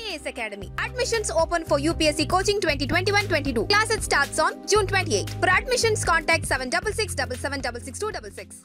IAS Academy. Admissions open for UPSC Coaching 2021-22. Classes starts on June 28. For admissions, contact 766-7766266.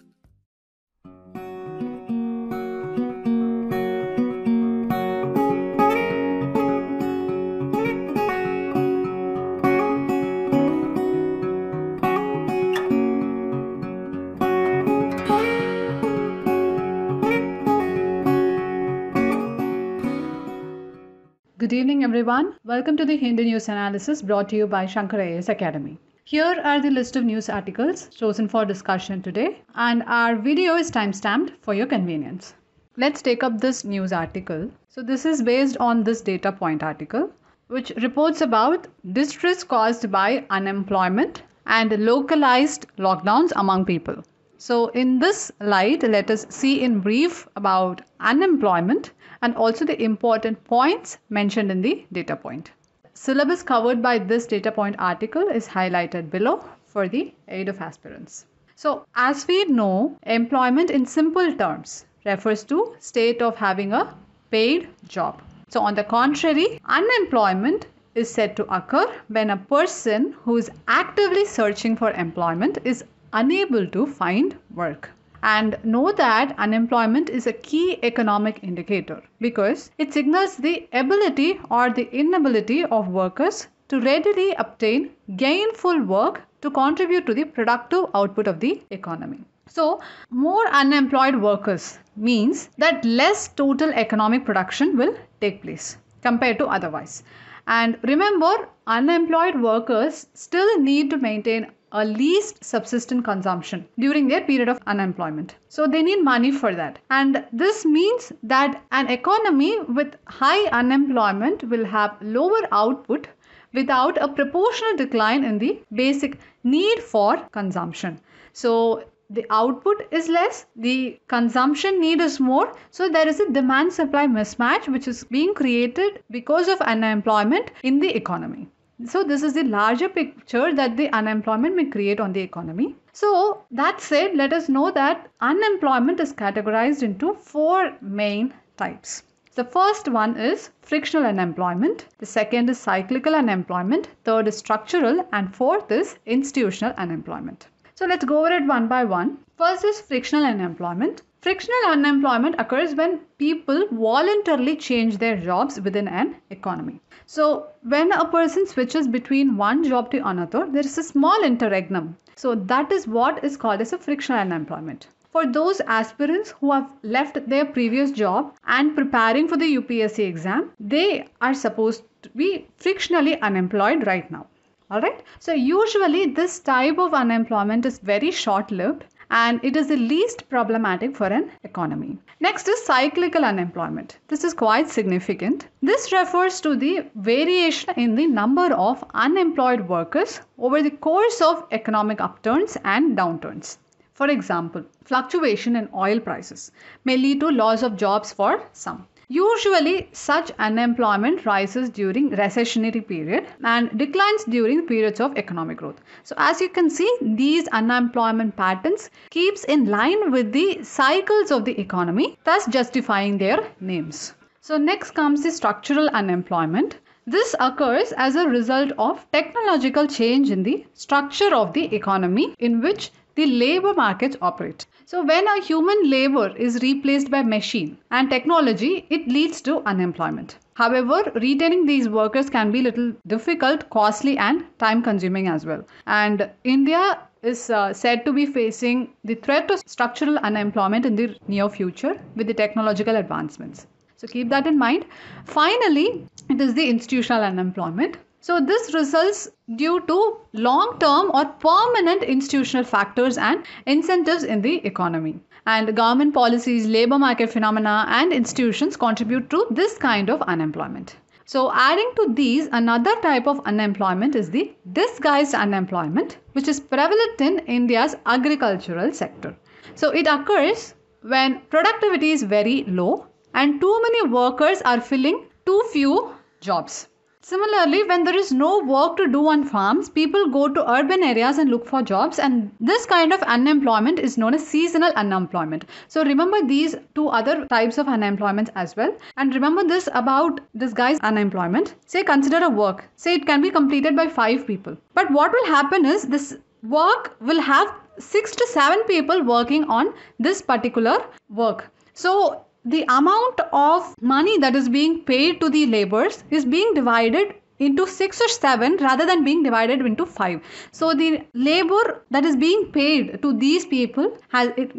Good evening everyone. Welcome to the Hindu News Analysis brought to you by Shankar IAS Academy. Here are the list of news articles chosen for discussion today, and our video is timestamped for your convenience. Let's take up this news article. So this is based on this data point article, which reports about distress caused by unemployment and localized lockdowns among people. So in this light, let us see in brief about unemployment and also the important points mentioned in the data point. Syllabus covered by this data point article is highlighted below for the aid of aspirants. So as we know, employment in simple terms refers to state of having a paid job. So on the contrary, unemployment is said to occur when a person who is actively searching for employment is unable to find work. And know that unemployment is a key economic indicator because it signals the ability or the inability of workers to readily obtain gainful work to contribute to the productive output of the economy. So, more unemployed workers means that less total economic production will take place compared to otherwise. And remember, unemployed workers still need to maintain a least subsistent consumption during their period of unemployment. So they need money for that. And this means that an economy with high unemployment will have lower output without a proportional decline in the basic need for consumption. So the output is less, the consumption need is more. So there is a demand-supply mismatch which is being created because of unemployment in the economy. So this is the larger picture that the unemployment may create on the economy. So that said, let us know that unemployment is categorized into four main types. The first one is frictional unemployment. The second is cyclical unemployment. Third is structural, and fourth is institutional unemployment. So let's go over it one by one. First is frictional unemployment. Frictional unemployment occurs when people voluntarily change their jobs within an economy. So when a person switches between one job to another, there is a small interregnum. So that is what is called as a frictional unemployment. For those aspirants who have left their previous job and preparing for the UPSC exam, they are supposed to be frictionally unemployed right now. Alright, so usually this type of unemployment is very short-lived, and it is the least problematic for an economy. Next is cyclical unemployment. This is quite significant. This refers to the variation in the number of unemployed workers over the course of economic upturns and downturns. For example, fluctuation in oil prices may lead to loss of jobs for some. Usually, such unemployment rises during recessionary period and declines during periods of economic growth. So as you can see, these unemployment patterns keeps in line with the cycles of the economy, thus justifying their names. So next comes the structural unemployment. This occurs as a result of technological change in the structure of the economy in which the labor markets operate. So when a human labor is replaced by machine and technology, it leads to unemployment. However, retaining these workers can be a little difficult, costly, and time-consuming as well. And India is said to be facing the threat of structural unemployment in the near future with the technological advancements. So keep that in mind. Finally, it is the institutional unemployment. So this results due to long-term or permanent institutional factors and incentives in the economy. And government policies, labor market phenomena, and institutions contribute to this kind of unemployment. So adding to these, another type of unemployment is the disguised unemployment, which is prevalent in India's agricultural sector. So it occurs when productivity is very low and too many workers are filling too few jobs. Similarly, when there is no work to do on farms, people go to urban areas and look for jobs, and this kind of unemployment is known as seasonal unemployment. So remember these two other types of unemployment as well, and remember this about this guy's unemployment. Say consider a work, say it can be completed by 5 people. But what will happen is this work will have 6 to 7 people working on this particular work. So the amount of money that is being paid to the laborers is being divided into 6 or 7 rather than being divided into 5. So the labor that is being paid to these people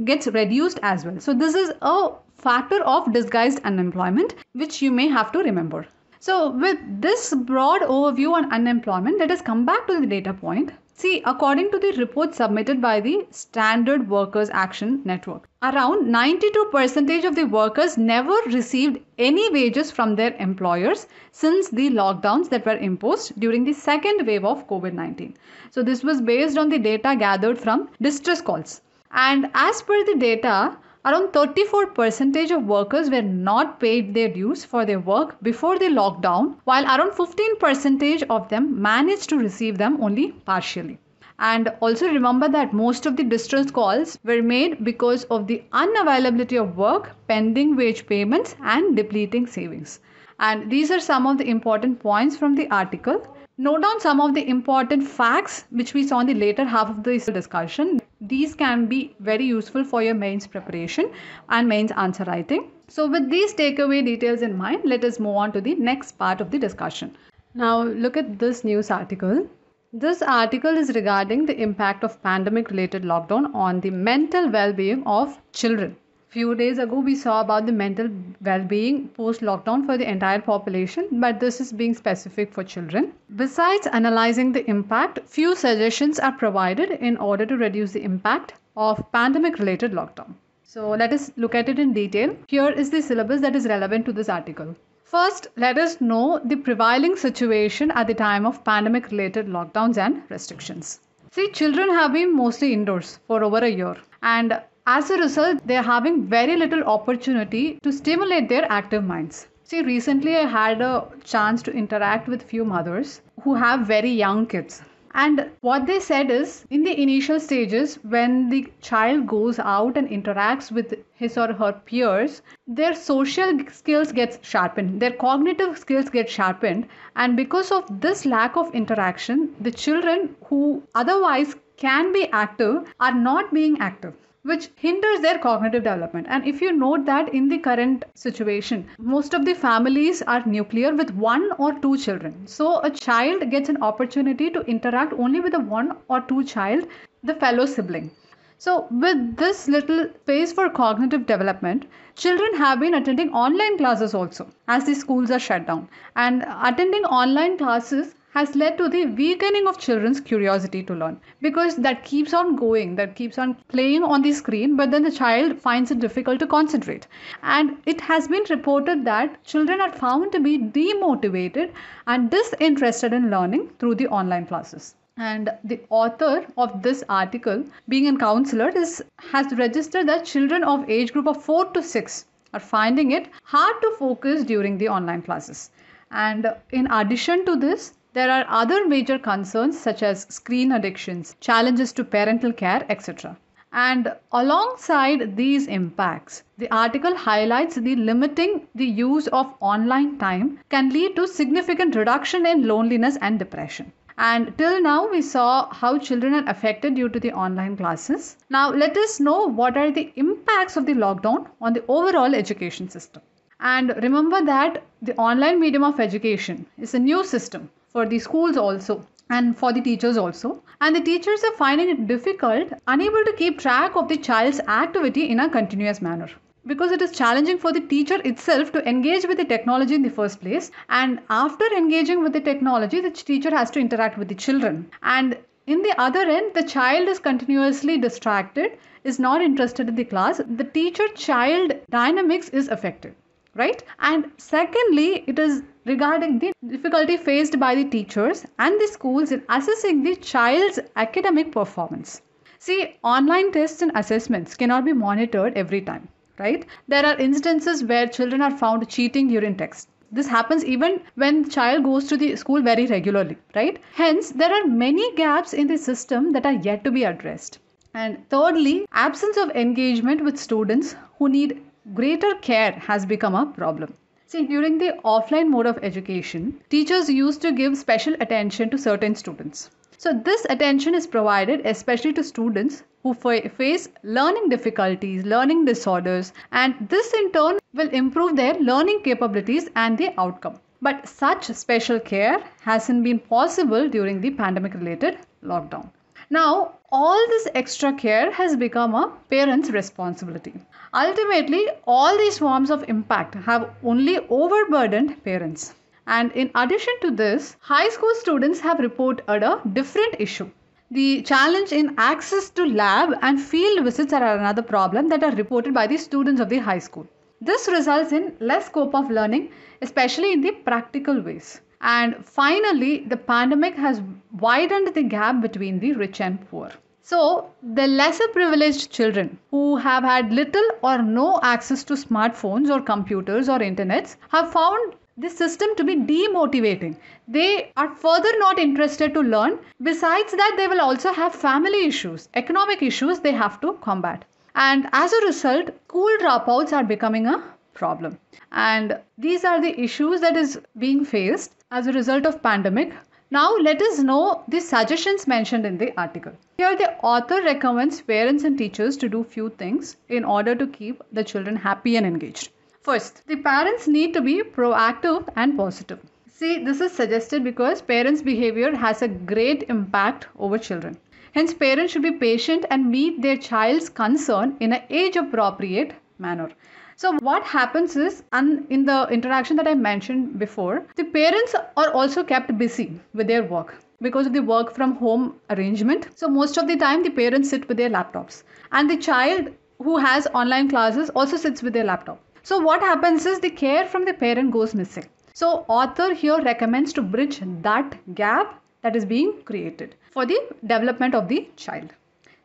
gets reduced as well. So this is a factor of disguised unemployment which you may have to remember. So with this broad overview on unemployment, let us come back to the data point. See, according to the report submitted by the Standard Workers Action Network, around 92% of the workers never received any wages from their employers since the lockdowns that were imposed during the second wave of COVID-19. So this was based on the data gathered from distress calls. And as per the data, around 34% of workers were not paid their dues for their work before the lockdown, while around 15% of them managed to receive them only partially. And also remember that most of the distress calls were made because of the unavailability of work, pending wage payments, and depleting savings. And these are some of the important points from the article. Note down some of the important facts which we saw in the later half of this discussion. These can be very useful for your mains preparation and mains answer writing. So with these takeaway details in mind, let us move on to the next part of the discussion. Now look at this news article. This article is regarding the impact of pandemic related lockdown on the mental well-being of children. Few days ago we saw about the mental well-being post lockdown for the entire population, but this is being specific for children. Besides analyzing the impact, few suggestions are provided in order to reduce the impact of pandemic related lockdown. So let us look at it in detail. Here is the syllabus that is relevant to this article. First, let us know the prevailing situation at the time of pandemic related lockdowns and restrictions. See, children have been mostly indoors for over a year, and as a result, they are having very little opportunity to stimulate their active minds. See, recently I had a chance to interact with few mothers who have very young kids. And what they said is, in the initial stages, when the child goes out and interacts with his or her peers, their social skills get sharpened, their cognitive skills get sharpened. And because of this lack of interaction, the children who otherwise can be active are not being active, which hinders their cognitive development. And if you note that in the current situation, most of the families are nuclear with 1 or 2 children. So a child gets an opportunity to interact only with the 1 or 2 child, the fellow sibling. So with this little space for cognitive development, children have been attending online classes also, as the schools are shut down. And attending online classes has led to the weakening of children's curiosity to learn, because that keeps on going, that keeps on playing on the screen, but then the child finds it difficult to concentrate. And it has been reported that children are found to be demotivated and disinterested in learning through the online classes. And the author of this article, being a counselor, has registered that children of age group of 4 to 6 are finding it hard to focus during the online classes. And in addition to this, there are other major concerns such as screen addictions, challenges to parental care, etc. And alongside these impacts, the article highlights the limiting the use of online time can lead to significant reduction in loneliness and depression. And till now, we saw how children are affected due to the online classes. Now, let us know what are the impacts of the lockdown on the overall education system. And remember that the online medium of education is a new system for the schools also and for the teachers also, and the teachers are finding it difficult, unable to keep track of the child's activity in a continuous manner, because it is challenging for the teacher itself to engage with the technology in the first place, and after engaging with the technology, the teacher has to interact with the children, and in the other end, the child is continuously distracted, is not interested in the class. The teacher-child dynamics is affected, right? And secondly, it is regarding the difficulty faced by the teachers and the schools in assessing the child's academic performance. See, online tests and assessments cannot be monitored every time, right? There are instances where children are found cheating during tests. This happens even when child goes to the school very regularly, right? Hence, there are many gaps in the system that are yet to be addressed. And thirdly, absence of engagement with students who need greater care has become a problem. See, during the offline mode of education, teachers used to give special attention to certain students. So this attention is provided especially to students who face learning difficulties, learning disorders, and this in turn will improve their learning capabilities and the outcome. But such special care hasn't been possible during the pandemic-related lockdown. Now, all this extra care has become a parent's responsibility. Ultimately, all these forms of impact have only overburdened parents. And in addition to this, high school students have reported a different issue. The challenge in access to lab and field visits are another problem that are reported by the students of the high school. This results in less scope of learning, especially in the practical ways. And finally, the pandemic has widened the gap between the rich and poor. So, the lesser privileged children who have had little or no access to smartphones or computers or internets have found this system to be demotivating. They are further not interested to learn. Besides that, they will also have family issues, economic issues they have to combat. And as a result, school dropouts are becoming a problem. And these are the issues that is being faced as a result of pandemic. Now let us know the suggestions mentioned in the article. Here the author recommends parents and teachers to do few things in order to keep the children happy and engaged. First, the parents need to be proactive and positive. See, this is suggested because parents' behavior has a great impact over children. Hence, parents should be patient and meet their child's concern in an age-appropriate manner. So what happens is, and in the interaction that I mentioned before, the parents are also kept busy with their work because of the work from home arrangement. So most of the time, the parents sit with their laptops and the child who has online classes also sits with their laptop. So what happens is the care from the parent goes missing. So author here recommends to bridge that gap that is being created for the development of the child.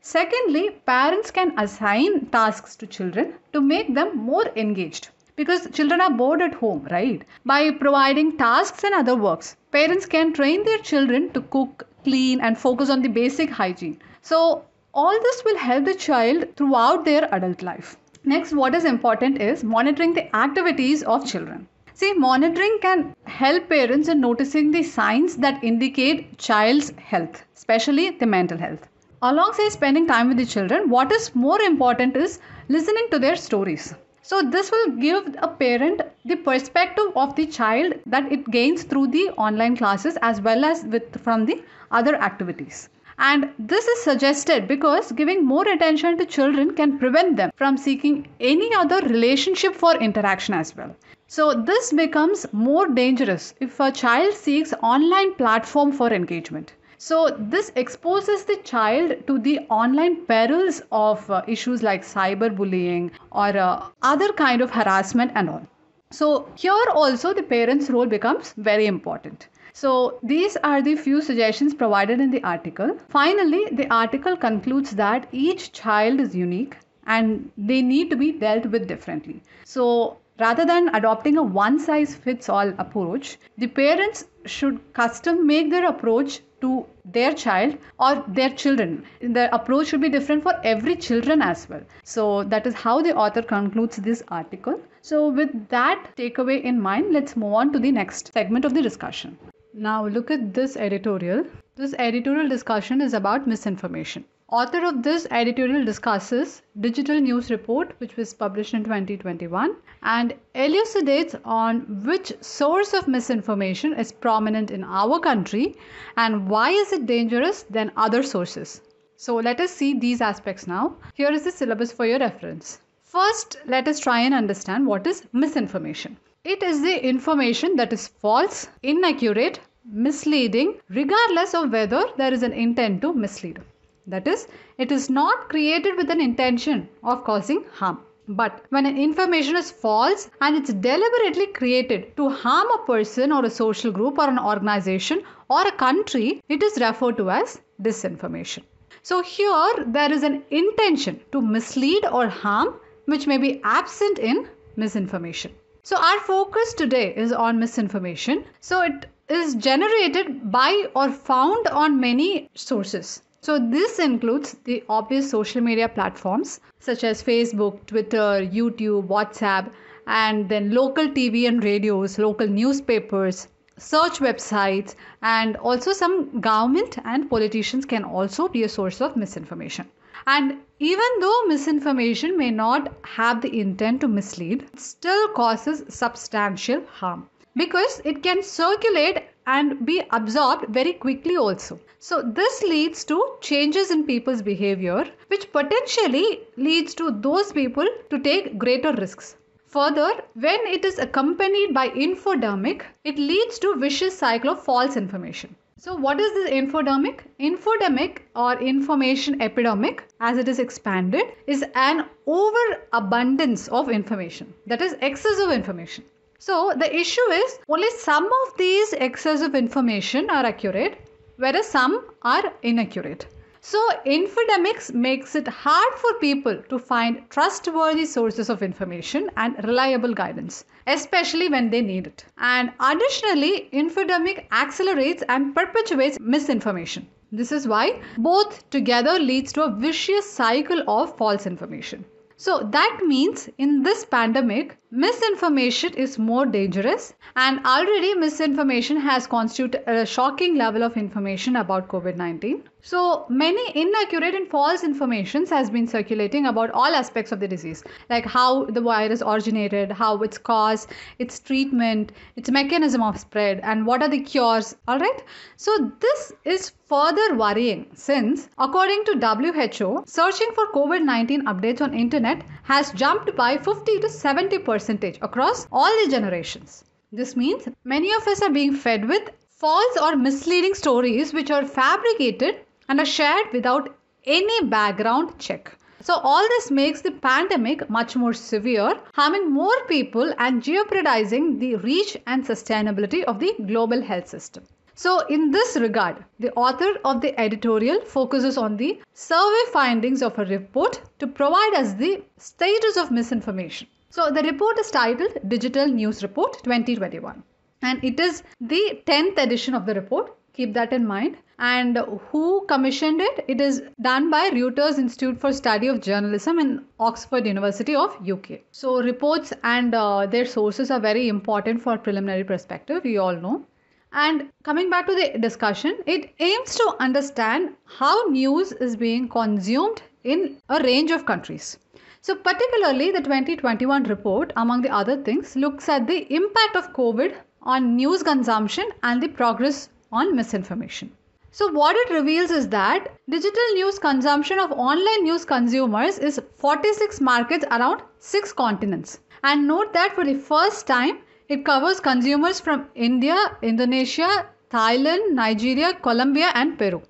Secondly, parents can assign tasks to children to make them more engaged because children are bored at home, right? By providing tasks and other works, parents can train their children to cook, clean, and focus on the basic hygiene. So all this will help the child throughout their adult life. Next, what is important is monitoring the activities of children. See, monitoring can help parents in noticing the signs that indicate child's health, especially the mental health. Alongside spending time with the children, what is more important is listening to their stories. So this will give a parent the perspective of the child that it gains through the online classes as well as from the other activities. And this is suggested because giving more attention to children can prevent them from seeking any other relationship for interaction as well. So this becomes more dangerous if a child seeks online platform for engagement. So this exposes the child to the online perils of issues like cyberbullying or other kind of harassment and all. So here also the parents' role becomes very important. So these are the few suggestions provided in the article. Finally, the article concludes that each child is unique and they need to be dealt with differently. So rather than adopting a one-size-fits-all approach, the parents should custom make their approach to their child or their children. The approach should be different for every children as well. So that is how the author concludes this article. So with that takeaway in mind, let's move on to the next segment of the discussion. Now look at this editorial. This editorial discussion is about misinformation. Author of this editorial discusses Digital News Report, which was published in 2021, and elucidates on which source of misinformation is prominent in our country and why is it dangerous than other sources. So let us see these aspects now. Here is the syllabus for your reference. First, let us try and understand what is misinformation. It is the information that is false, inaccurate, misleading, regardless of whether there is an intent to mislead. That is, it is not created with an intention of causing harm. But when an information is false and it's deliberately created to harm a person or a social group or an organization or a country, it is referred to as disinformation. So here there is an intention to mislead or harm which may be absent in misinformation. So our focus today is on misinformation. So it is generated by or found on many sources. So this includes the obvious social media platforms such as Facebook, Twitter, YouTube, WhatsApp, and then local TV and radios, local newspapers, search websites, and also some government and politicians can also be a source of misinformation. And even though misinformation may not have the intent to mislead, it still causes substantial harm because it can circulate and be absorbed very quickly also. So this leads to changes in people's behavior, which potentially leads to those people to take greater risks. Further, when it is accompanied by infodemic, it leads to vicious cycle of false information. So what is this infodemic? Infodemic or information epidemic, as it is expanded, is an overabundance of information, that is excessive information. So the issue is only some of these excessive information are accurate, whereas some are inaccurate. So infodemics makes it hard for people to find trustworthy sources of information and reliable guidance, especially when they need it. And additionally, infodemic accelerates and perpetuates misinformation. This is why both together leads to a vicious cycle of false information. So that means in this pandemic, misinformation is more dangerous, and already misinformation has constituted a shocking level of information about COVID-19. So many inaccurate and false information has been circulating about all aspects of the disease, like how the virus originated, how it's caused, its treatment, its mechanism of spread, and what are the cures, all right? So this is further worrying since, according to WHO, searching for COVID-19 updates on internet has jumped by 50 to 70% across all the generations. This means many of us are being fed with false or misleading stories which are fabricated and are shared without any background check. So all this makes the pandemic much more severe, harming more people and jeopardizing the reach and sustainability of the global health system. So in this regard, the author of the editorial focuses on the survey findings of a report to provide us the status of misinformation. So the report is titled Digital News Report 2021. And it is the 10th edition of the report. Keep that in mind. And who commissioned it? It is done by Reuters Institute for Study of Journalism in Oxford University of UK. So reports and their sources are very important for preliminary perspective, we all know. And coming back to the discussion, it aims to understand how news is being consumed in a range of countries. So particularly the 2021 report, among the other things, looks at the impact of COVID on news consumption and the progress on misinformation. So what it reveals is that digital news consumption of online news consumers is 46 markets around 6 continents. And note that for the first time, it covers consumers from India, Indonesia, Thailand, Nigeria, Colombia, and Peru.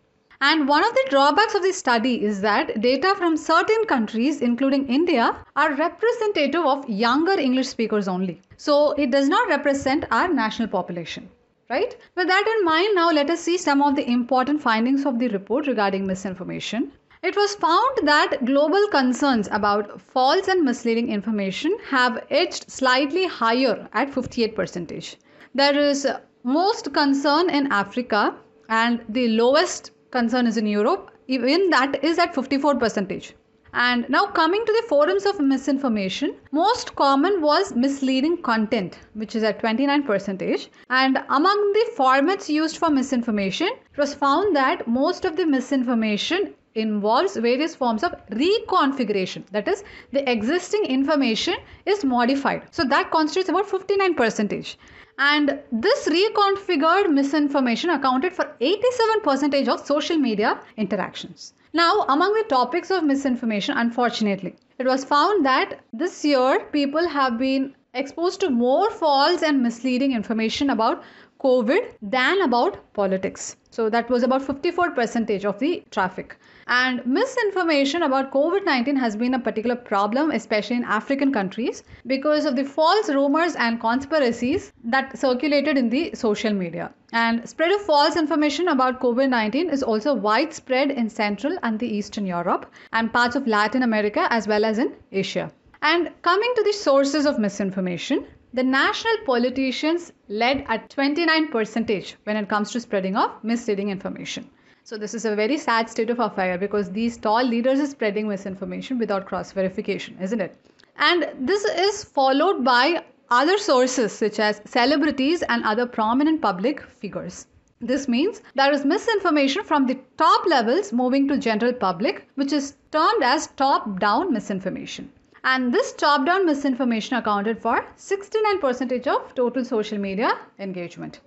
And one of the drawbacks of the study is that data from certain countries, including India, are representative of younger English speakers only. So it does not represent our national population, right? With that in mind, now let us see some of the important findings of the report regarding misinformation. It was found that global concerns about false and misleading information have edged slightly higher at 58%. There is most concern in Africa and the lowest concern is in Europe, even that is at 54%. And now coming to the forms of misinformation, most common was misleading content, which is at 29%. And among the formats used for misinformation, it was found that most of the misinformation involves various forms of reconfiguration. That is, the existing information is modified. So that constitutes about 59%. And this reconfigured misinformation accounted for 87% of social media interactions. Now, among the topics of misinformation, unfortunately, it was found that this year people have been exposed to more false and misleading information about COVID than about politics. So that was about 54% of the traffic. And misinformation about COVID-19 has been a particular problem, especially in African countries, because of the false rumors and conspiracies that circulated in the social media. And spread of false information about COVID-19 is also widespread in Central and the Eastern Europe and parts of Latin America as well as in Asia. And coming to the sources of misinformation, the national politicians led at 29% when it comes to spreading of misleading information. So this is a very sad state of affairs because these tall leaders are spreading misinformation without cross-verification, isn't it? And this is followed by other sources such as celebrities and other prominent public figures. This means there is misinformation from the top levels moving to general public, which is termed as top-down misinformation. And this top-down misinformation accounted for 69% of total social media engagement.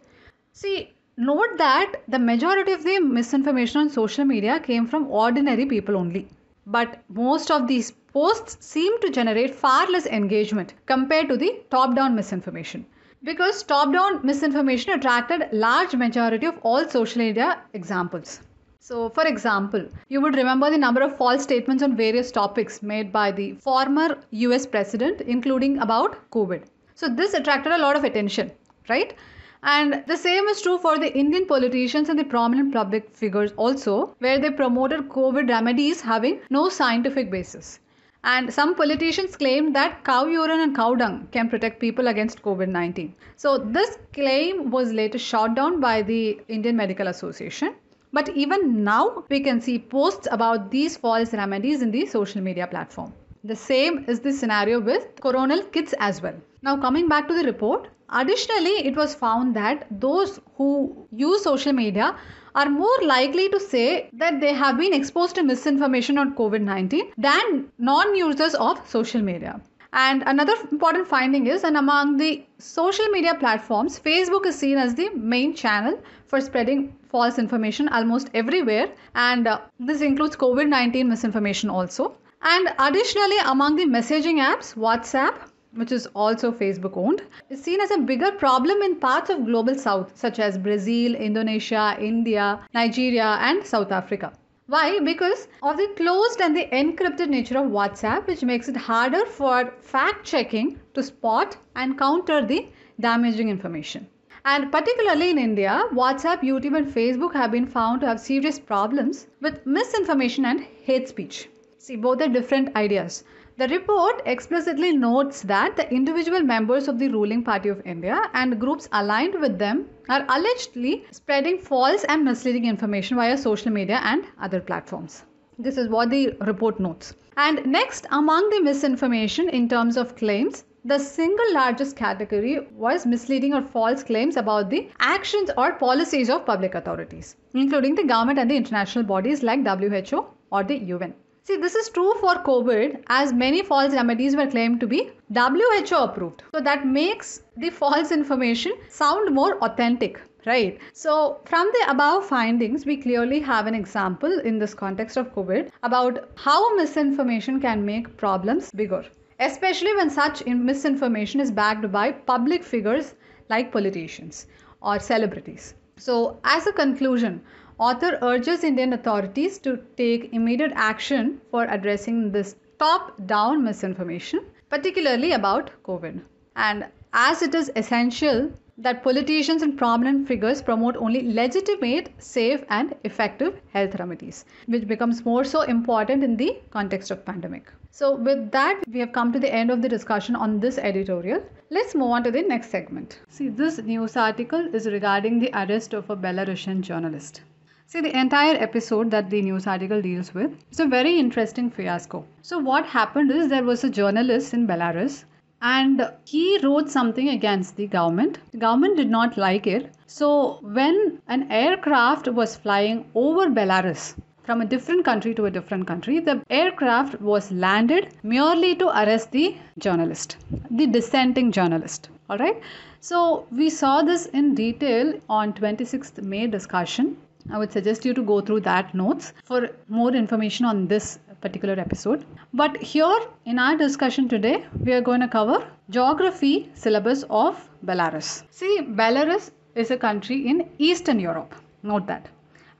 See, note that the majority of the misinformation on social media came from ordinary people only. But most of these posts seem to generate far less engagement compared to the top-down misinformation, because top-down misinformation attracted large majority of all social media examples. So, for example, you would remember the number of false statements on various topics made by the former US president, including about COVID. So, this attracted a lot of attention, right? And the same is true for the Indian politicians and the prominent public figures also, where they promoted COVID remedies having no scientific basis. And some politicians claimed that cow urine and cow dung can protect people against COVID-19. So this claim was later shot down by the Indian Medical Association. But even now, we can see posts about these false remedies in the social media platform. The same is the scenario with coronal kits as well. Now coming back to the report, additionally, it was found that those who use social media are more likely to say that they have been exposed to misinformation on COVID-19 than non-users of social media. And another important finding is that among the social media platforms, Facebook is seen as the main channel for spreading false information almost everywhere. And this includes COVID-19 misinformation also. And additionally, among the messaging apps, WhatsApp, which is also Facebook owned, is seen as a bigger problem in parts of global south such as Brazil, Indonesia, India, Nigeria and South Africa. Why? Because of the closed and the encrypted nature of WhatsApp, which makes it harder for fact checking to spot and counter the damaging information. And particularly in India, WhatsApp, YouTube and Facebook have been found to have serious problems with misinformation and hate speech. See, both are different ideas. The report explicitly notes that the individual members of the ruling party of India and groups aligned with them are allegedly spreading false and misleading information via social media and other platforms. This is what the report notes. And next, among the misinformation in terms of claims, the single largest category was misleading or false claims about the actions or policies of public authorities, including the government and the international bodies like WHO or the UN. See, this is true for COVID as many false remedies were claimed to be WHO approved. So that makes the false information sound more authentic, right? So from the above findings, we clearly have an example in this context of COVID about how misinformation can make problems bigger, especially when such misinformation is backed by public figures like politicians or celebrities. So as a conclusion, author urges Indian authorities to take immediate action for addressing this top-down misinformation, particularly about COVID. And as it is essential that politicians and prominent figures promote only legitimate, safe and effective health remedies, which becomes more so important in the context of pandemic. So with that, we have come to the end of the discussion on this editorial. Let's move on to the next segment. See, this news article is regarding the arrest of a Belarusian journalist. See, the entire episode that the news article deals with is a very interesting fiasco. So what happened is there was a journalist in Belarus and he wrote something against the government. The government did not like it. So when an aircraft was flying over Belarus from a different country to a different country, the aircraft was landed merely to arrest the journalist, the dissenting journalist. All right. So we saw this in detail on 26th May discussion. I would suggest you to go through that notes for more information on this particular episode. But here in our discussion today, we are going to cover geography syllabus of Belarus. See, Belarus is a country in Eastern Europe. Note that.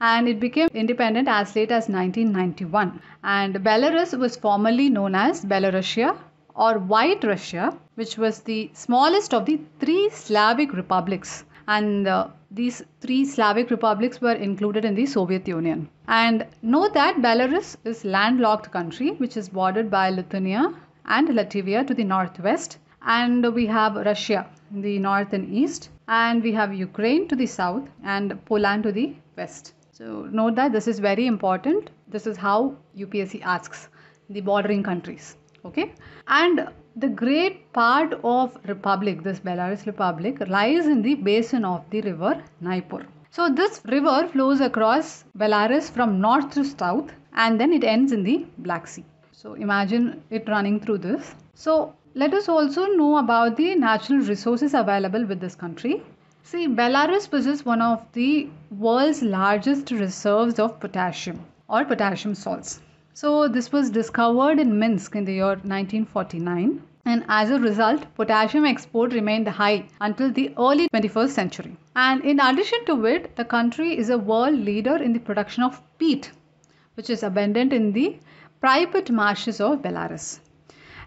And it became independent as late as 1991. And Belarus was formerly known as Belarusia or White Russia, which was the smallest of the three Slavic republics. And these three Slavic republics were included in the Soviet Union. And note that Belarus is a landlocked country which is bordered by Lithuania and Latvia to the northwest and we have Russia in the north and east, and we have Ukraine to the south and Poland to the west. So note that this is very important. This is how UPSC asks the bordering countries. Okay, and the great part of republic, this Belarus Republic, lies in the basin of the river Dnieper. So this river flows across Belarus from north to south, and then it ends in the Black Sea. So imagine it running through this. So let us also know about the natural resources available with this country. See, Belarus possesses one of the world's largest reserves of potassium or potassium salts. So this was discovered in Minsk in the year 1949, and as a result, potassium export remained high until the early 21st century. And in addition to it, the country is a world leader in the production of peat, which is abundant in the Pripyat marshes of Belarus.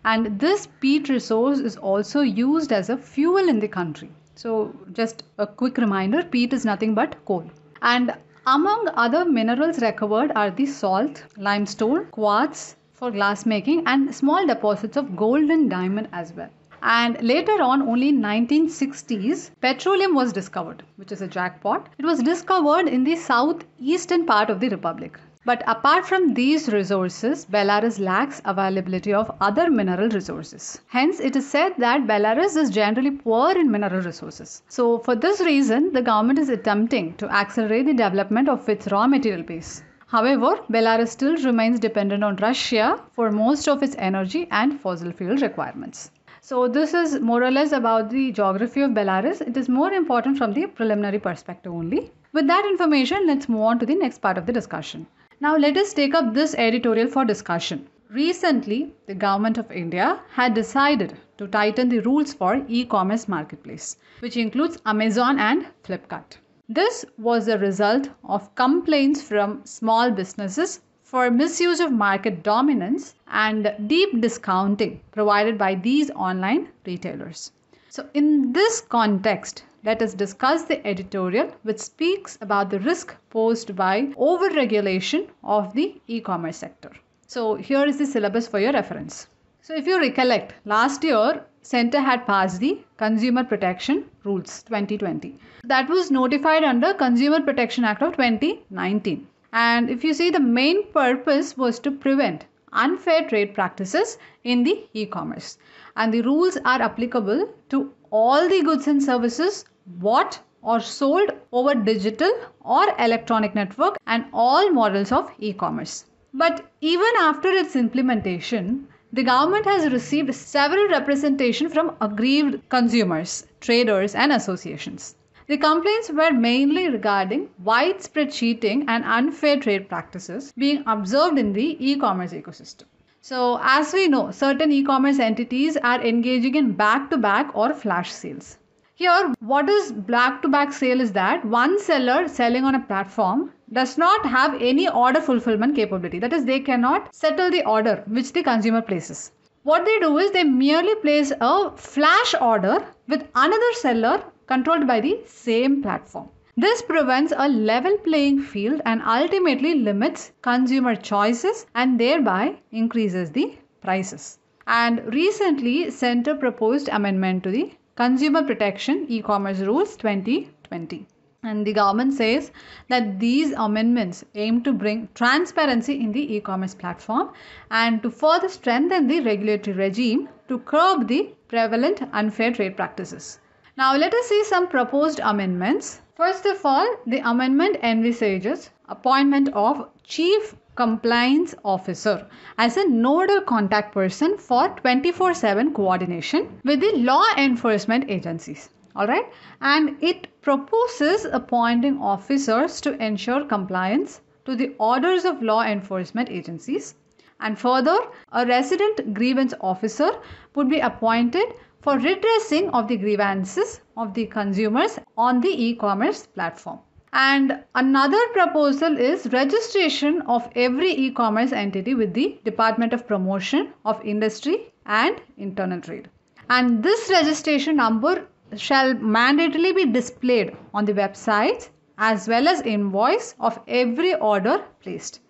And this peat resource is also used as a fuel in the country. So just a quick reminder, peat is nothing but coal. And among other minerals recovered are the salt, limestone, quartz for glass making, and small deposits of gold and diamond as well. And later on, only in 1960s, petroleum was discovered, which is a jackpot. It was discovered in the southeastern part of the republic. But apart from these resources, Belarus lacks availability of other mineral resources. Hence, it is said that Belarus is generally poor in mineral resources. So, for this reason, the government is attempting to accelerate the development of its raw material base. However, Belarus still remains dependent on Russia for most of its energy and fossil fuel requirements. So this is more or less about the geography of Belarus. It is more important from the preliminary perspective only. With that information, let's move on to the next part of the discussion. Now let us take up this editorial for discussion. Recently, the government of India had decided to tighten the rules for e-commerce marketplace, which includes Amazon and Flipkart. This was the result of complaints from small businesses for misuse of market dominance and deep discounting provided by these online retailers. So in this context, let us discuss the editorial which speaks about the risk posed by over-regulation of the e-commerce sector. So here is the syllabus for your reference. So if you recollect, last year, Centre had passed the Consumer Protection Rules 2020. That was notified under Consumer Protection Act of 2019. And if you see, the main purpose was to prevent unfair trade practices in the e-commerce. And the rules are applicable to all the goods and services bought or sold over digital or electronic network and all models of e-commerce. But even after its implementation, the government has received several representations from aggrieved consumers, traders, and associations. The complaints were mainly regarding widespread cheating and unfair trade practices being observed in the e-commerce ecosystem. So, as we know, certain e-commerce entities are engaging in back-to-back or flash sales. Here, what is back-to-back sale is that one seller selling on a platform does not have any order fulfillment capability. That is, they cannot settle the order which the consumer places. What they do is they merely place a flash order with another seller controlled by the same platform. This prevents a level playing field and ultimately limits consumer choices and thereby increases the prices. And recently, Centre proposed amendment to the Consumer Protection E-commerce Rules 2020. And the government says that these amendments aim to bring transparency in the e-commerce platform and to further strengthen the regulatory regime to curb the prevalent unfair trade practices. Now let us see some proposed amendments. First of all, the amendment envisages appointment of Chief Compliance Officer as a nodal contact person for 24/7 coordination with the law enforcement agencies. Alright, and it proposes appointing officers to ensure compliance to the orders of law enforcement agencies. And further, a resident grievance officer would be appointed for redressing of the grievances of the consumers on the e-commerce platform. And another proposal is registration of every e-commerce entity with the Department of Promotion of Industry and Internal Trade. And this registration number shall mandatorily be displayed on the website as well as invoice of every order placed.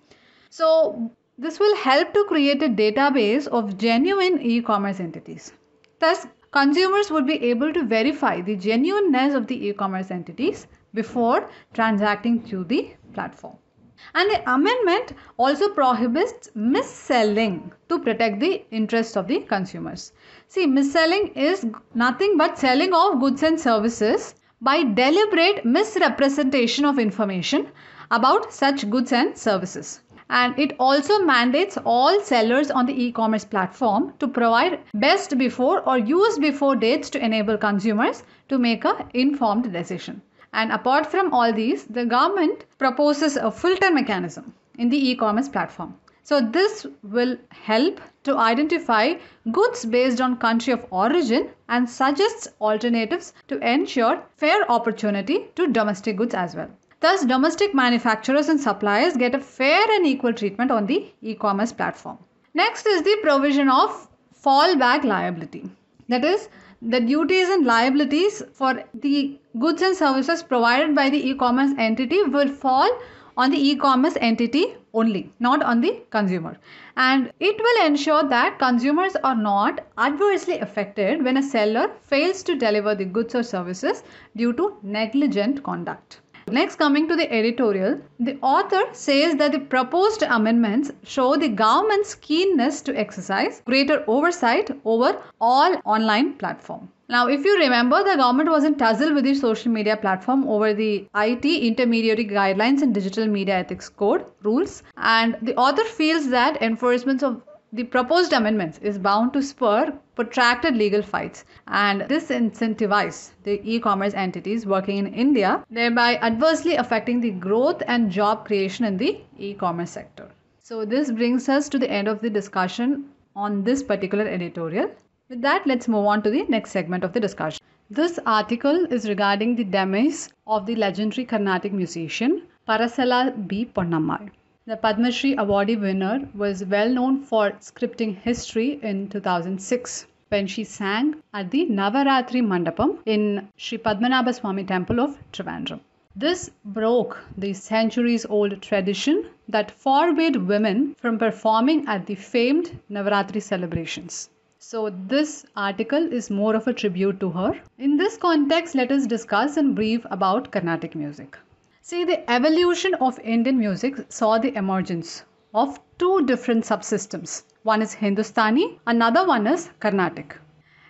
So this will help to create a database of genuine e-commerce entities. Thus, Consumers would be able to verify the genuineness of the e-commerce entities before transacting through the platform. And the amendment also prohibits mis-selling to protect the interests of the consumers. See, mis-selling is nothing but selling of goods and services by deliberate misrepresentation of information about such goods and services. And it also mandates all sellers on the e-commerce platform to provide best before or use before dates to enable consumers to make an informed decision. And apart from all these, the government proposes a filter mechanism in the e-commerce platform. So this will help to identify goods based on country of origin and suggests alternatives to ensure fair opportunity to domestic goods as well. Thus, domestic manufacturers and suppliers get a fair and equal treatment on the e-commerce platform. Next is the provision of fallback liability. That is, the duties and liabilities for the goods and services provided by the e-commerce entity will fall on the e-commerce entity only, not on the consumer. And it will ensure that consumers are not adversely affected when a seller fails to deliver the goods or services due to negligent conduct. Next, coming to the editorial, the author says that the proposed amendments show the government's keenness to exercise greater oversight over all online platforms. Now, if you remember, the government was in tussle with the social media platform over the IT Intermediary Guidelines and Digital Media Ethics Code rules, and the author feels that enforcement of the proposed amendments is bound to spur protracted legal fights and disincentivise the e-commerce entities working in India, thereby adversely affecting the growth and job creation in the e-commerce sector. So this brings us to the end of the discussion on this particular editorial. With that, let's move on to the next segment of the discussion. This article is regarding the demise of the legendary Carnatic musician Parasala B. Ponnamal. The Padma Shri awardee winner was well known for scripting history in 2006 when she sang at the Navaratri Mandapam in Sri Padmanabha Swami Temple of Trivandrum. This broke the centuries-old tradition that forbade women from performing at the famed Navaratri celebrations. So this article is more of a tribute to her. In this context, let us discuss and brief about Carnatic music. See, the evolution of Indian music saw the emergence of two different subsystems. One is Hindustani, another one is Carnatic.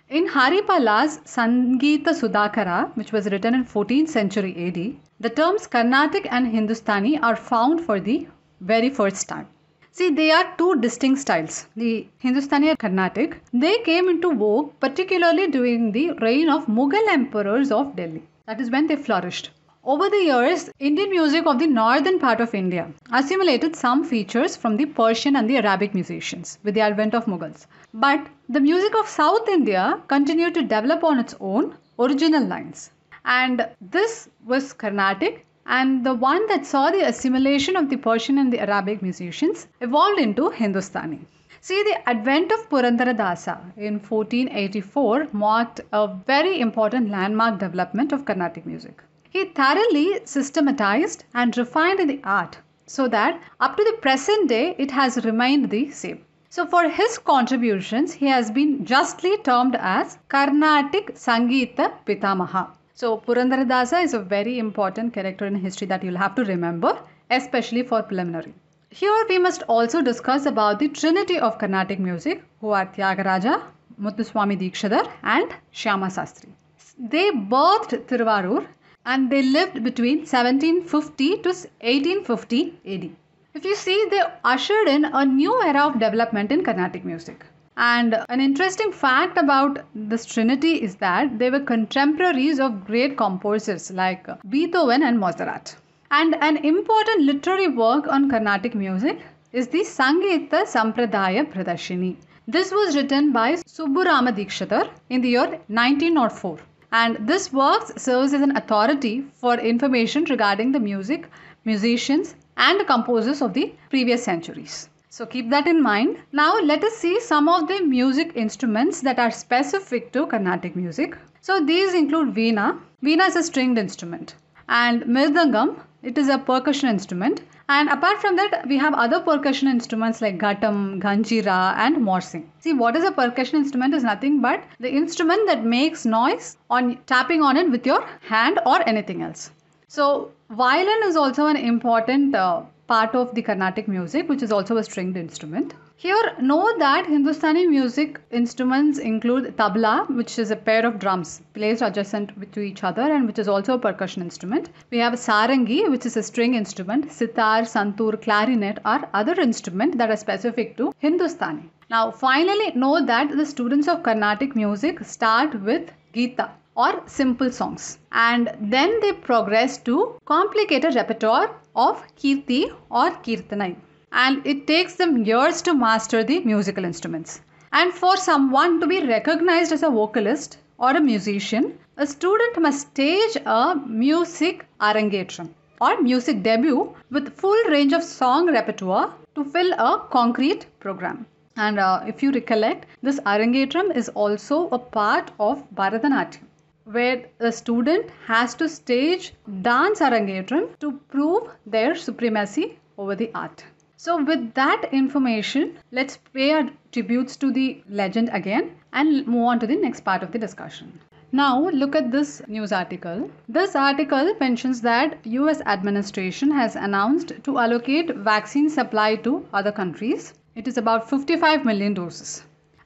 In Haripala's Sangeeta Sudhakara, which was written in 14th century AD, the terms Carnatic and Hindustani are found for the very first time. See, they are two distinct styles, the Hindustani and Carnatic. They came into vogue particularly during the reign of Mughal emperors of Delhi. That is when they flourished. Over the years, Indian music of the northern part of India assimilated some features from the Persian and the Arabic musicians with the advent of Mughals. But the music of South India continued to develop on its own original lines. And this was Carnatic, and the one that saw the assimilation of the Persian and the Arabic musicians evolved into Hindustani. See, the advent of Purandara Dasa in 1484 marked a very important landmark development of Carnatic music. He thoroughly systematized and refined the art so that up to the present day it has remained the same. So for his contributions, he has been justly termed as Carnatic Sangeeta Pitamaha. So Purandara Dasa is a very important character in history that you'll have to remember, especially for preliminary. Here we must also discuss about the trinity of Carnatic music, who are Tyagaraja, Muthuswami Dikshidhar and Shyama Sastri. They birthed Tiruvarur, and they lived between 1750 to 1850 AD. If you see, they ushered in a new era of development in Carnatic music. And an interesting fact about this trinity is that they were contemporaries of great composers like Beethoven and Mozart. And an important literary work on Carnatic music is the Sangeeta Sampradaya Pradashini. This was written by Subburama Dikshidhar in the year 1904. And this work serves as an authority for information regarding the music, musicians and composers of the previous centuries. So keep that in mind. Now let us see some of the music instruments that are specific to Carnatic music. So these include Veena. Veena is a stringed instrument, and Mirdangam, it is a percussion instrument, And apart from that, we have other percussion instruments like ghatam, ghanjira and morsing. See, what is a percussion instrument is nothing but the instrument that makes noise on tapping on it with your hand or anything else. So, violin is also an important part of the Carnatic music, which is also a stringed instrument. Here, know that Hindustani music instruments include tabla, which is a pair of drums placed adjacent to each other and which is also a percussion instrument. We have sarangi, which is a string instrument. Sitar, santur, clarinet are other instruments that are specific to Hindustani. Now, finally, know that the students of Carnatic music start with Gita or simple songs, and then they progress to complicated repertoire of Kirti or Kirtanai, and it takes them years to master the musical instruments. And for someone to be recognized as a vocalist or a musician, a student must stage a music arangetram or music debut with full range of song repertoire to fill a concrete program. And if you recollect, this arangetram is also a part of Bharatanatyam, where a student has to stage dance arangetram to prove their supremacy over the art. So with that information, let's pay our tributes to the legend again and move on to the next part of the discussion. Now look at this news article. This article mentions that US administration has announced to allocate vaccine supply to other countries. It is about 55 million doses.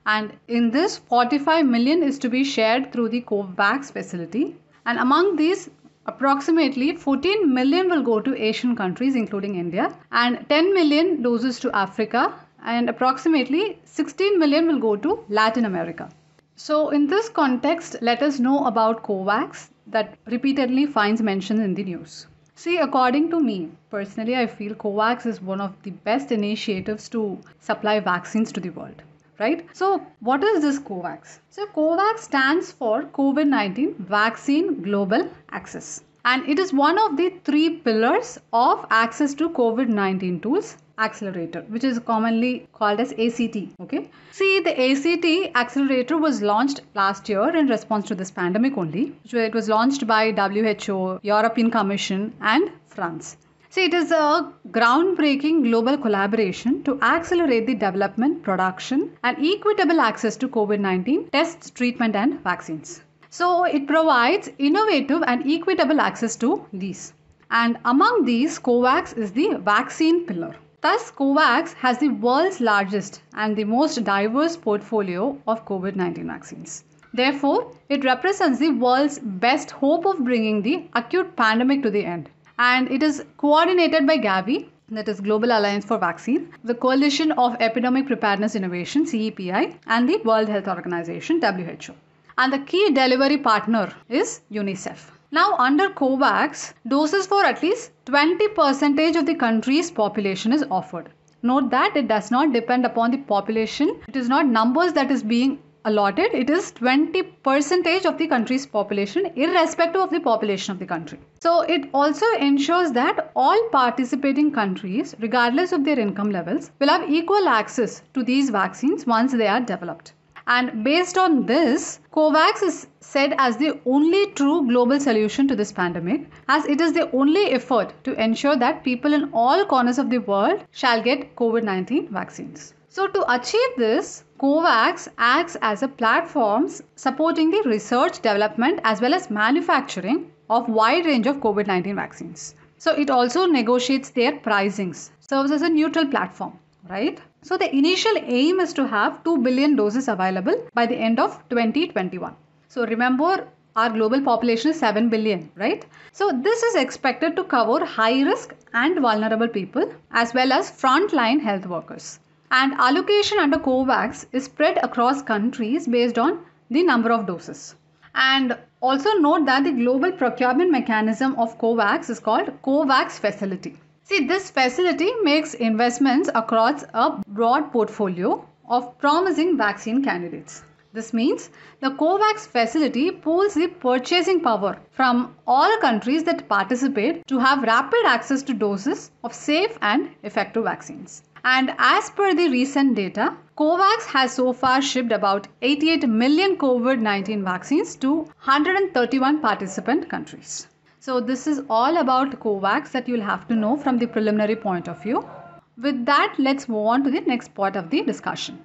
And in this, 45 million is to be shared through the COVAX facility. And among these, approximately 14 million will go to Asian countries including India, and 10 million doses to Africa, and approximately 16 million will go to Latin America. So in this context, let us know about COVAX that repeatedly finds mention in the news. See, according to me, personally I feel COVAX is one of the best initiatives to supply vaccines to the world. Right? So what is this COVAX? So COVAX stands for COVID-19 Vaccine Global Access. And it is one of the three pillars of access to COVID-19 tools accelerator, which is commonly called as ACT. Okay. See, the ACT accelerator was launched last year in response to this pandemic only. It was launched by WHO, European Commission and France. See, it is a groundbreaking global collaboration to accelerate the development, production, and equitable access to COVID-19 tests, treatment, and vaccines. So, it provides innovative and equitable access to these. And among these, COVAX is the vaccine pillar. Thus, COVAX has the world's largest and the most diverse portfolio of COVID-19 vaccines. Therefore, it represents the world's best hope of bringing the acute pandemic to the end. And it is coordinated by Gavi, that is Global Alliance for Vaccine, the Coalition of Epidemic Preparedness Innovation, CEPI, and the World Health Organization, WHO. And the key delivery partner is UNICEF. Now under COVAX, doses for at least 20% of the country's population is offered. Note that it does not depend upon the population. It is not numbers that is being allotted, it is 20% of the country's population irrespective of the population of the country. So it also ensures that all participating countries, regardless of their income levels, will have equal access to these vaccines once they are developed. And based on this, COVAX is said as the only true global solution to this pandemic, as it is the only effort to ensure that people in all corners of the world shall get COVID-19 vaccines. So to achieve this, COVAX acts as a platform supporting the research, development as well as manufacturing of wide range of COVID-19 vaccines. So it also negotiates their pricings, serves as a neutral platform, right? So the initial aim is to have 2 billion doses available by the end of 2021. So remember, our global population is 7 billion, right? So this is expected to cover high risk and vulnerable people as well as frontline health workers. And allocation under COVAX is spread across countries based on the number of doses. And also note that the global procurement mechanism of COVAX is called COVAX facility. See, this facility makes investments across a broad portfolio of promising vaccine candidates. This means the COVAX facility pools the purchasing power from all countries that participate to have rapid access to doses of safe and effective vaccines. And as per the recent data, COVAX has so far shipped about 88 million COVID-19 vaccines to 131 participant countries. So this is all about COVAX that you'll have to know from the preliminary point of view. With that, let's move on to the next part of the discussion.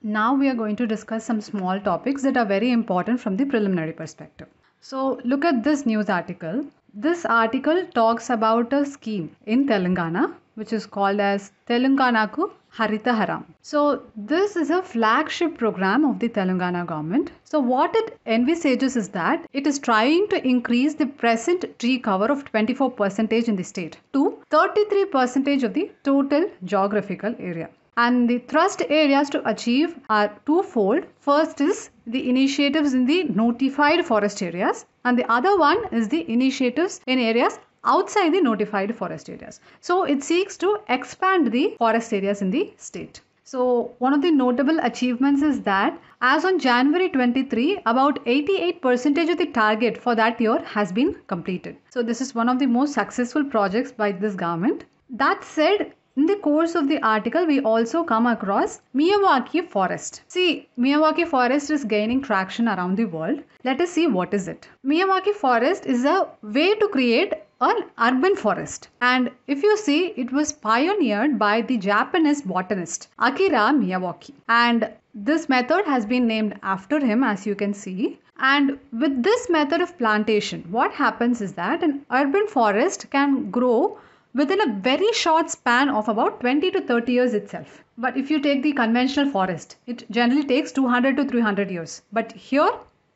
Now we are going to discuss some small topics that are very important from the preliminary perspective. So look at this news article. This article talks about a scheme in Telangana which is called as Telanganaku Harita Haram. So this is a flagship program of the Telangana government. So what it envisages is that it is trying to increase the present tree cover of 24% in the state to 33% of the total geographical area. And the thrust areas to achieve are twofold. First is the initiatives in the notified forest areas, and the other one is the initiatives in areas outside the notified forest areas. So it seeks to expand the forest areas in the state. So one of the notable achievements is that as on January 23, about 88% of the target for that year has been completed. So this is one of the most successful projects by this government. That said, in the course of the article, we also come across Miyawaki Forest. See, Miyawaki Forest is gaining traction around the world. Let us see what is it. Miyawaki Forest is a way to create an urban forest. And if you see, it was pioneered by the Japanese botanist Akira Miyawaki. And this method has been named after him, as you can see. And with this method of plantation, what happens is that an urban forest can grow within a very short span of about 20 to 30 years itself. But if you take the conventional forest, it generally takes 200 to 300 years. But here,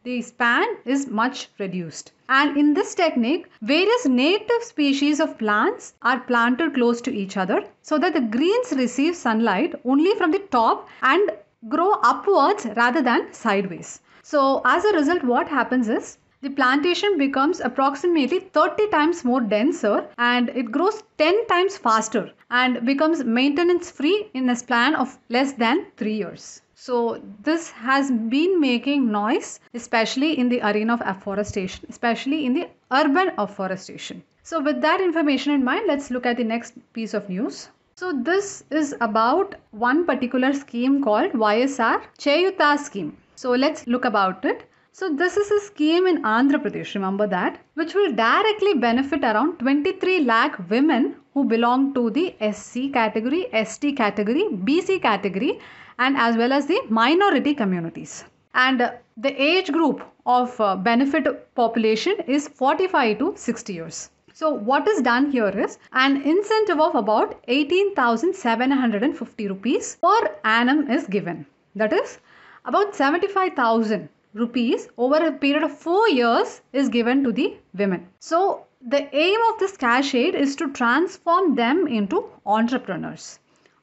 the span is much reduced. And in this technique, various native species of plants are planted close to each other so that the greens receive sunlight only from the top and grow upwards rather than sideways. So as a result, what happens is, the plantation becomes approximately 30 times more denser, and it grows 10 times faster and becomes maintenance free in a span of less than 3 years. So this has been making noise, especially in the arena of afforestation, especially in the urban afforestation. So with that information in mind, let's look at the next piece of news. So this is about one particular scheme called YSR Cheyuta scheme. So let's look about it. So this is a scheme in Andhra Pradesh, remember that, which will directly benefit around 23 lakh women who belong to the SC category, ST category, BC category, and as well as the minority communities. And the age group of benefit population is 45 to 60 years. So what is done here is an incentive of about 18,750 rupees per annum is given. That is about 75,000 rupees over a period of 4 years is given to the women. So the aim of this cash aid is to transform them into entrepreneurs.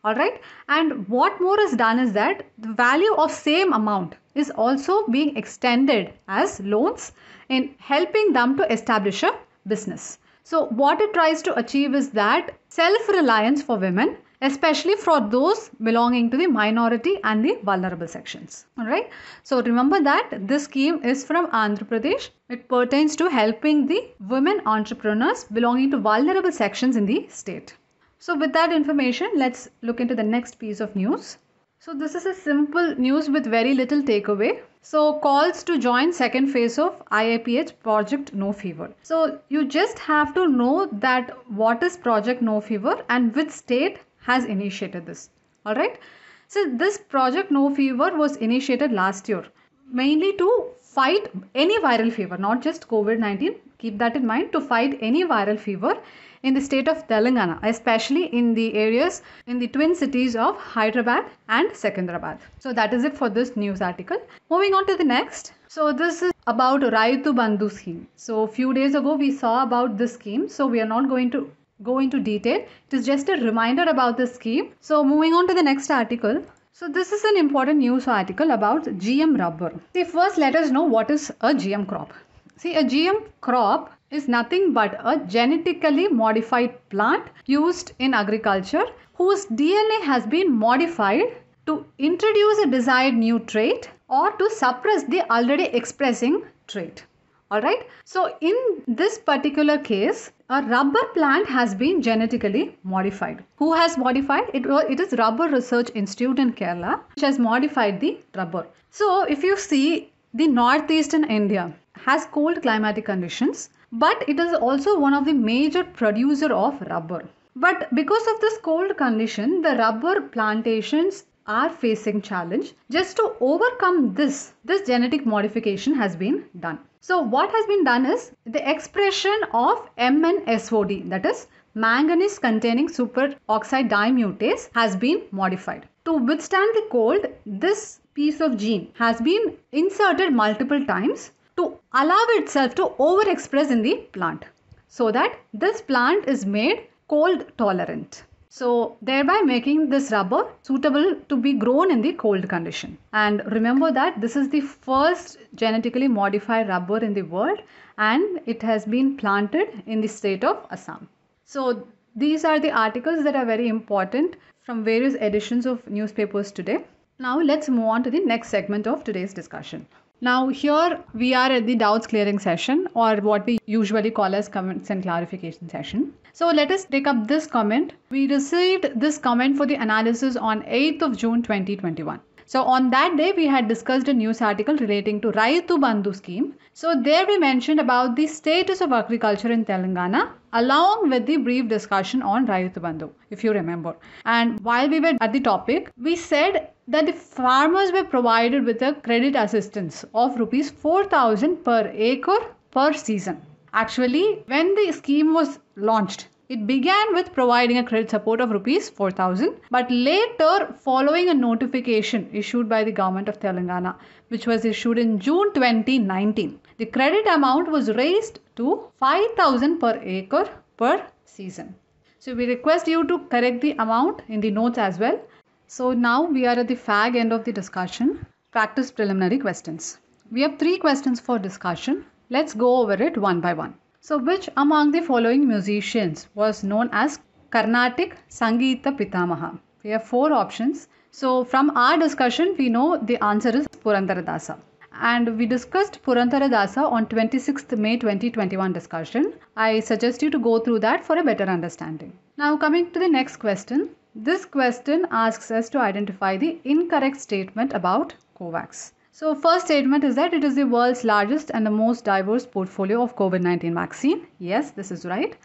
Alright, and what more is done is that the value of same amount is also being extended as loans in helping them to establish a business. So what it tries to achieve is that self-reliance for women, especially for those belonging to the minority and the vulnerable sections. Alright, so remember that this scheme is from Andhra Pradesh. It pertains to helping the women entrepreneurs belonging to vulnerable sections in the state. So with that information, let's look into the next piece of news. So this is a simple news with very little takeaway. So calls to join second phase of IAPH Project No Fever. So you just have to know that what is Project No Fever and which state has initiated this. Alright. So this Project No Fever was initiated last year mainly to fight any viral fever, not just COVID-19. Keep that in mind, to fight any viral fever in the state of Telangana, especially in the areas in the twin cities of Hyderabad and Secunderabad. So that is it for this news article. Moving on to the next. So this is about Rythu Bandhu scheme. So a few days ago we saw about this scheme. So we are not going to go into detail. It is just a reminder about this scheme. So moving on to the next article. So this is an important news article about GM rubber. See, first let us know what is a GM crop. See, a GM crop is nothing but a genetically modified plant used in agriculture whose DNA has been modified to introduce a desired new trait or to suppress the already expressing trait. Alright, so in this particular case, a rubber plant has been genetically modified. Who has modified? It is Rubber Research Institute in Kerala which has modified the rubber. So if you see, the northeastern India has cold climatic conditions but it is also one of the major producer of rubber. But because of this cold condition, the rubber plantations are facing challenge. Just to overcome this genetic modification has been done. So what has been done is the expression of MNSOD, that is manganese containing superoxide dimutase, has been modified. To withstand the cold, this piece of gene has been inserted multiple times to allow itself to overexpress in the plant, so that this plant is made cold tolerant. So thereby making this rubber suitable to be grown in the cold condition. And remember that this is the first genetically modified rubber in the world, and it has been planted in the state of Assam. So these are the articles that are very important from various editions of newspapers today. Now let's move on to the next segment of today's discussion. Now here we are at the doubts clearing session, or what we usually call as comments and clarification session. So let us take up this comment. We received this comment for the analysis on 8th of June 2021. So on that day we had discussed a news article relating to Rythu Bandhu scheme. So there we mentioned about the status of agriculture in Telangana, along with the brief discussion on Rythu Bandhu, if you remember. And while we were at the topic, we said that the farmers were provided with a credit assistance of Rs 4,000 per acre per season. Actually, when the scheme was launched, it began with providing a credit support of Rs 4,000, but later, following a notification issued by the government of Telangana, which was issued in June 2019, the credit amount was raised to 5,000 per acre per season. So we request you to correct the amount in the notes as well. So now we are at the fag end of the discussion. Practice preliminary questions. We have 3 questions for discussion. Let's go over it one by one. So which among the following musicians was known as Carnatic Sangeeta Pitamaha? We have 4 options. So from our discussion, we know the answer is Purandara Dasa. And we discussed Purandara Dasa on 26th May 2021 discussion. I suggest you to go through that for a better understanding. Now coming to the next question. This question asks us to identify the incorrect statement about COVAX. So first statement is that it is the world's largest and the most diverse portfolio of COVID-19 vaccine. Yes, this is right.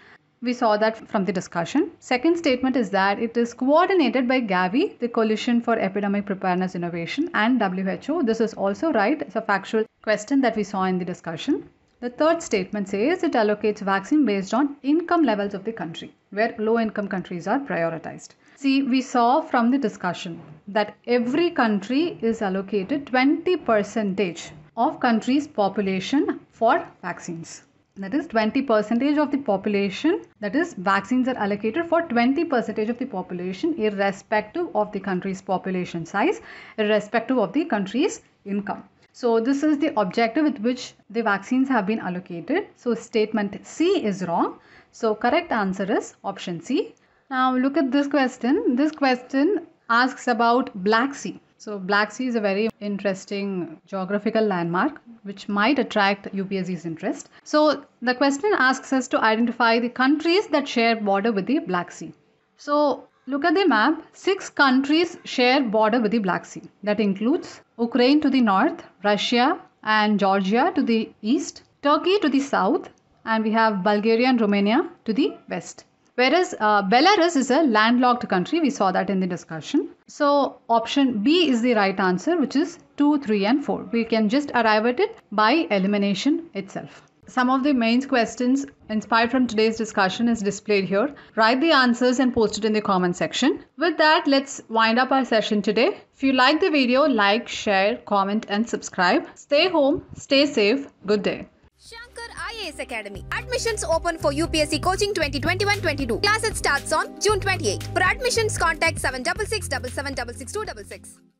We saw that from the discussion. Second statement is that it is coordinated by Gavi, the Coalition for Epidemic Preparedness Innovation, and WHO. This is also right. It's a factual question that we saw in the discussion. The third statement says it allocates vaccine based on income levels of the country, where low-income countries are prioritized. See, we saw from the discussion that every country is allocated 20% of country's population for vaccines. That is 20% of the population, that is vaccines are allocated for 20% of the population, irrespective of the country's population size, irrespective of the country's income. So this is the objective with which the vaccines have been allocated. So statement C is wrong. So correct answer is option C. Now look at this question. This question asks about Black Sea. So Black Sea is a very interesting geographical landmark which might attract UPSC's interest. So the question asks us to identify the countries that share border with the Black Sea. So look at the map. 6 countries share border with the Black Sea. That includes Ukraine to the north, Russia and Georgia to the east, Turkey to the south, and we have Bulgaria and Romania to the west. Whereas Belarus is a landlocked country. We saw that in the discussion. So option B is the right answer, which is 2, 3 and 4. We can just arrive at it by elimination itself. Some of the main questions inspired from today's discussion is displayed here. Write the answers and post it in the comment section. With that, let's wind up our session today. If you like the video, like, share, comment and subscribe. Stay home, stay safe. Good day. Shankar IAS Academy. Admissions open for UPSC Coaching 2021-22. Class it starts on June 28. For admissions, contact 766 776 266.